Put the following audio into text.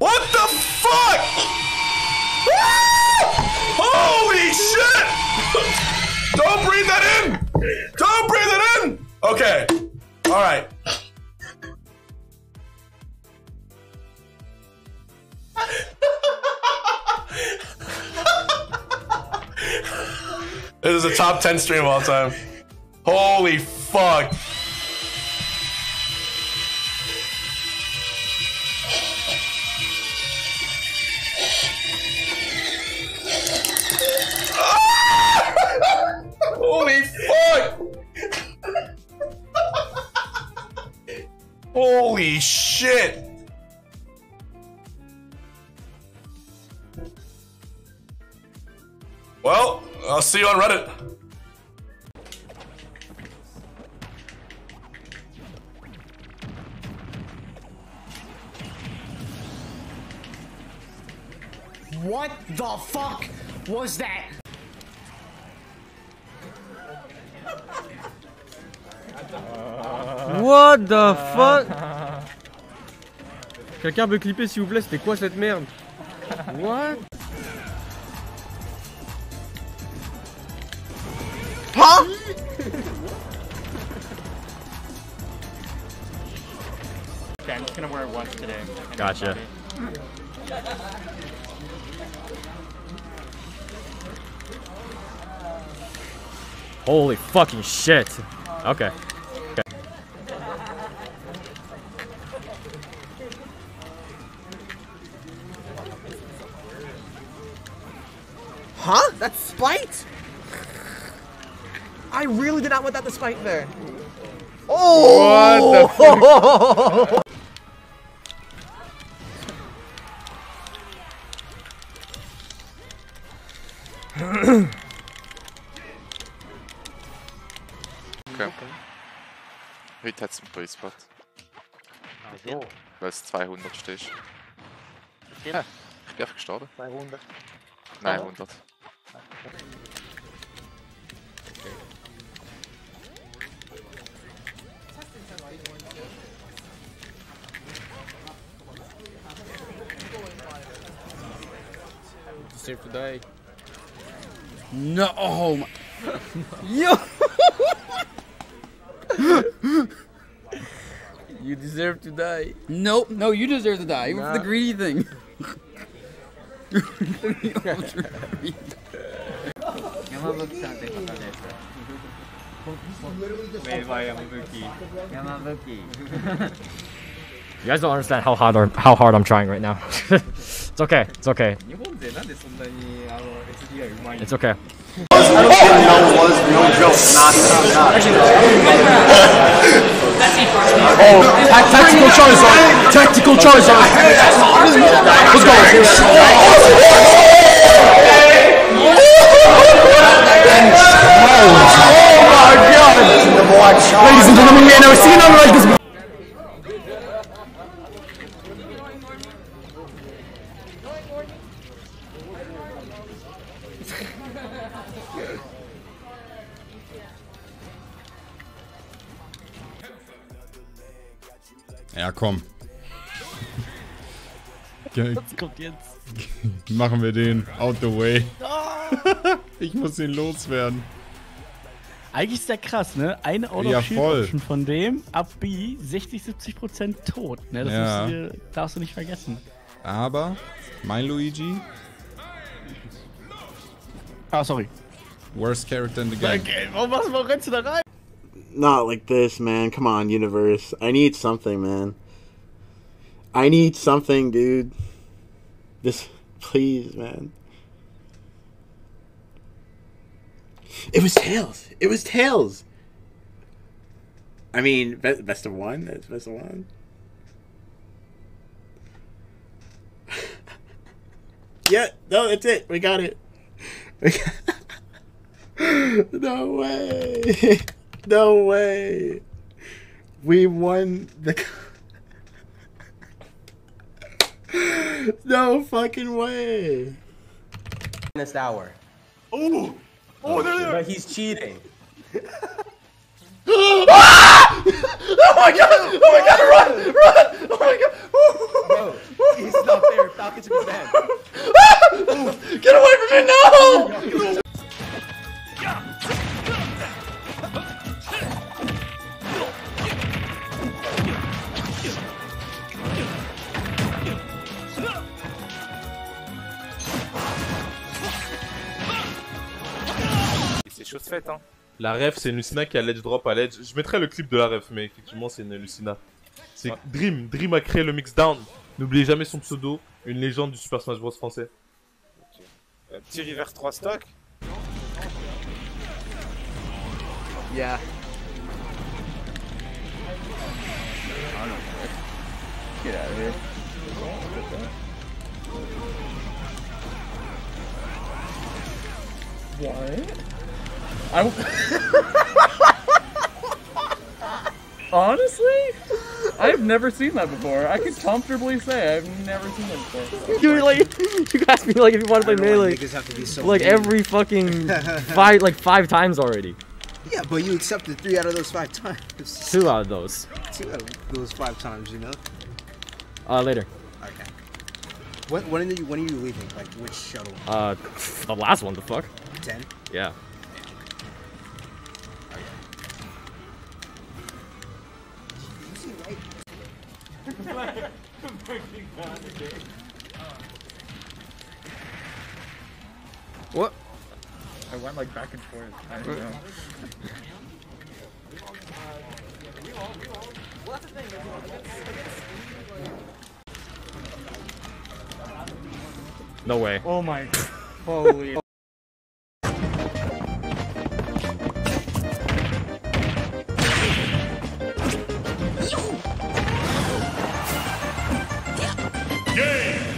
What the fuck? Holy shit! Don't breathe that in! Don't breathe it in! Okay. Alright. This is a top 10 stream of all time. Holy fuck. Holy fuck! Holy shit! Well, I'll see you on Reddit. What the fuck was that? What the fuck? Quelqu'un veut clipper s'il vous plaît, c'était quoi cette merde? What? Huh? Okay, I'm just gonna wear it once today. Gotcha. Holy fucking shit. Okay. Huh? That's spite? I really did not want that to spite there. Oh! What the fuck? Jetzt ein Playspot. Wieso? Weil es 200 steht. Ja, ich bin einfach gestorben. 200. Nein, 100. Save the day. No! Oh my. Yo! You deserve to die. Nope, no, you deserve to die. Nah. With the greedy thing. You guys don't understand how hard I'm trying right now. It's okay. It's okay. It's okay. Oh, tactical Charizard! Tactical Charizard! Let's go! Oh my god! Ladies and gentlemen, we have never seen another like this before! Ja, komm. Was kommt jetzt? Machen wir den out the way. Ich muss den loswerden. Eigentlich ist der krass, ne? Eine Out of Shield Option von dem, ab B, 60-70% tot. Ne? Das ja. Darfst du nicht vergessen. Aber, mein Luigi... Ah, sorry. Worst character in the game. Okay, warum rennst du da rein? Not like this, man. Come on, universe. I need something, man. I need something, dude. This, please, man. It was Tails. It was Tails. I mean, best of one. That's best of one. Yeah, no, that's it. We got it. No way. No way! We won the... No fucking way! This hour. Ooh! Oh, there. But he's cheating. Ah! Oh my god! Oh my god! Run! Run! Oh my god! Bro, he's not there. faite. Hein. La ref, c'est une Lucina qui a ledge drop à ledge. Je mettrai le clip de la ref, mais effectivement, c'est une Lucina. C'est Dream. Dream a créé le mixdown. N'oubliez jamais son pseudo, une légende du Super Smash Bros. Français. Okay. Petit river 3 stock. Yeah. Oh non, get out of here. What? Honestly, I've never seen that before. I could comfortably say I've never seen that before. Dude, like, you asked me like if you want to play melee, like every fucking five times already. Yeah, but you accepted 3 out of those 5 times. 2 out of those. 2 out of those 5 times, you know? Later. Okay. When are you leaving? Like, which shuttle? The last one, the fuck? 10? Yeah. Okay. Easy, right? What? I went like back and forth. I don't know. No way. Oh my. Holy. Yeah.